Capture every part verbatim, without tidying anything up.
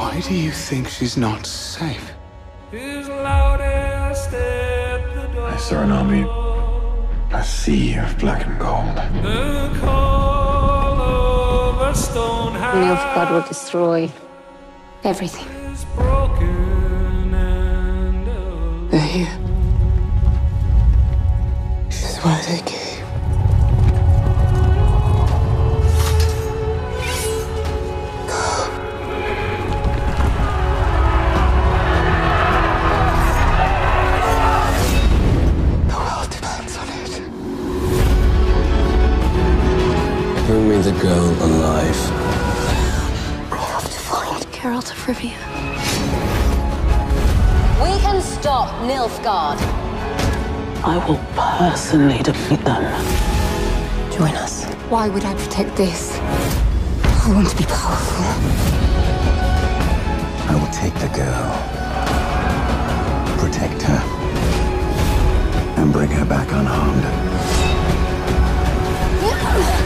Why do you think she's not safe? Who's loudest at the door? I saw an army, a sea of black and gold. The call over Stonehenge. Nilfgaard will destroy everything. They're here. This is why they came. Bring me the girl alive. I have to find Geralt of Rivia. We can stop Nilfgaard. I will personally defeat them. Join us. Why would I protect this? I want to be powerful. I will take the girl, protect her, and bring her back unharmed. No!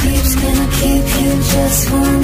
Keeps gonna keep you just one